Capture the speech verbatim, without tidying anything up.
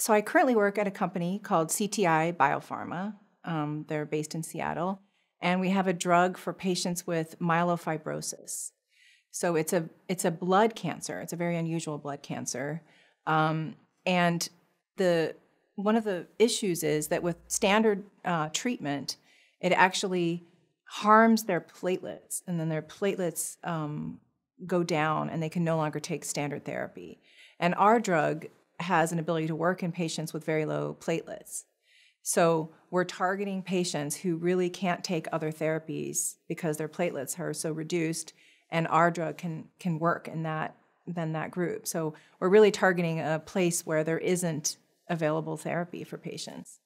So I currently work at a company called C T I BioPharma. Um, they're based in Seattle. And we have a drug for patients with myelofibrosis. So it's a, it's a blood cancer. It's a very unusual blood cancer. Um, and the, one of the issues is that with standard uh, treatment, it actually harms their platelets. And then their platelets um, go down and they can no longer take standard therapy. And our drug has an ability to work in patients with very low platelets. So we're targeting patients who really can't take other therapies because their platelets are so reduced, and our drug can can work in that than that group. So we're really targeting a place where there isn't available therapy for patients.